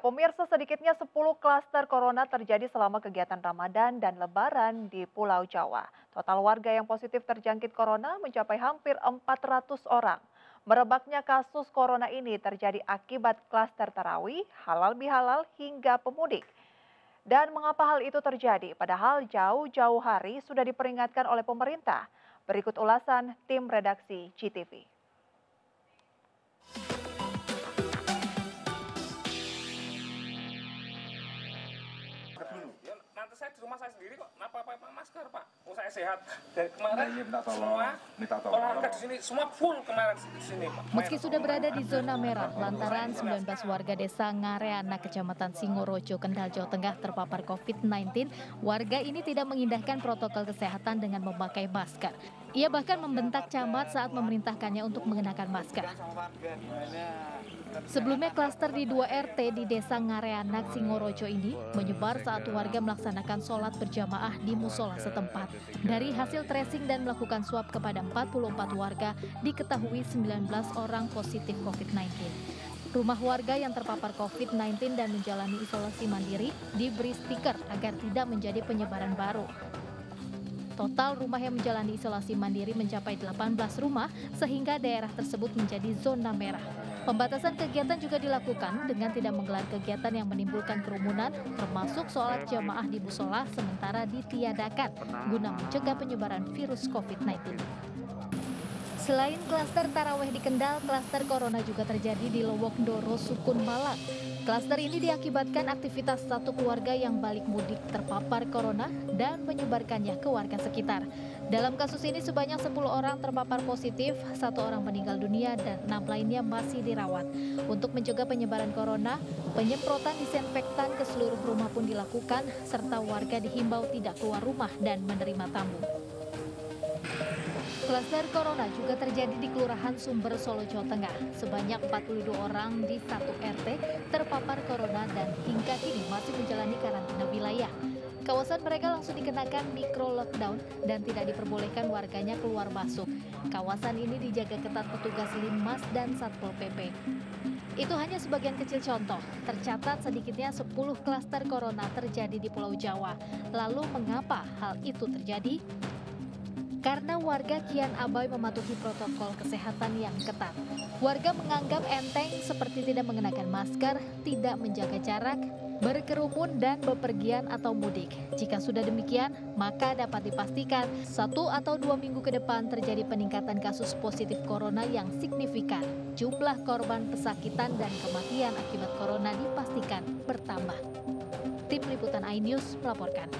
Pemirsa, sedikitnya 10 klaster corona terjadi selama kegiatan Ramadan dan Lebaran di Pulau Jawa. Total warga yang positif terjangkit corona mencapai hampir 400 orang. Merebaknya kasus corona ini terjadi akibat klaster tarawih, halal bihalal hingga pemudik. Dan mengapa hal itu terjadi? Padahal jauh-jauh hari sudah diperingatkan oleh pemerintah. Berikut ulasan tim redaksi GTV. Saya di rumah saya sendiri kok, nggak apa-apa masker Pak, saya sehat. Dari kemarin minta tolong. Olahraga di sini semua full kemarin di sini Pak. Meski sudah berada di zona merah, lantaran 19 warga desa Ngareana, Kecamatan Singorojo, Kendal, Jawa Tengah terpapar COVID-19, warga ini tidak mengindahkan protokol kesehatan dengan memakai masker. Ia bahkan membentak camat saat memerintahkannya untuk mengenakan masker. Sebelumnya klaster di 2 RT di desa Ngareana, Singorojo ini menyebar saat warga melaksanakan sholat berjamaah di musola setempat. Dari hasil tracing dan melakukan swab kepada 44 warga, diketahui 19 orang positif COVID-19. Rumah warga yang terpapar COVID-19 dan menjalani isolasi mandiri diberi stiker agar tidak menjadi penyebaran baru. Total rumah yang menjalani isolasi mandiri mencapai 18 rumah, sehingga daerah tersebut menjadi zona merah. Pembatasan kegiatan juga dilakukan dengan tidak menggelar kegiatan yang menimbulkan kerumunan, termasuk sholat jamaah di musola sementara ditiadakan, guna mencegah penyebaran virus COVID-19. Selain klaster taraweh di Kendal, klaster corona juga terjadi di Lowok Ndoro, Sukun, Malang. Klaster ini diakibatkan aktivitas satu keluarga yang balik mudik terpapar corona dan menyebarkannya ke warga sekitar. Dalam kasus ini sebanyak 10 orang terpapar positif, 1 orang meninggal dunia dan 6 lainnya masih dirawat. Untuk mencegah penyebaran corona, penyemprotan disinfektan ke seluruh rumah pun dilakukan, serta warga dihimbau tidak keluar rumah dan menerima tamu. Klaster corona juga terjadi di Kelurahan Sumber, Solo, Jawa Tengah. Sebanyak 42 orang di 1 RT terpapar corona dan hingga kini masih menjalani karantina wilayah. Kawasan mereka langsung dikenakan micro lockdown dan tidak diperbolehkan warganya keluar masuk. Kawasan ini dijaga ketat petugas Linmas dan Satpol PP. Itu hanya sebagian kecil contoh. Tercatat sedikitnya 10 klaster corona terjadi di Pulau Jawa. Lalu mengapa hal itu terjadi? Karena warga kian abai mematuhi protokol kesehatan yang ketat. Warga menganggap enteng seperti tidak mengenakan masker, tidak menjaga jarak, berkerumun dan bepergian atau mudik. Jika sudah demikian, maka dapat dipastikan 1 atau 2 minggu ke depan terjadi peningkatan kasus positif corona yang signifikan. Jumlah korban pesakitan dan kematian akibat corona dipastikan bertambah. Tim Liputan iNews melaporkan.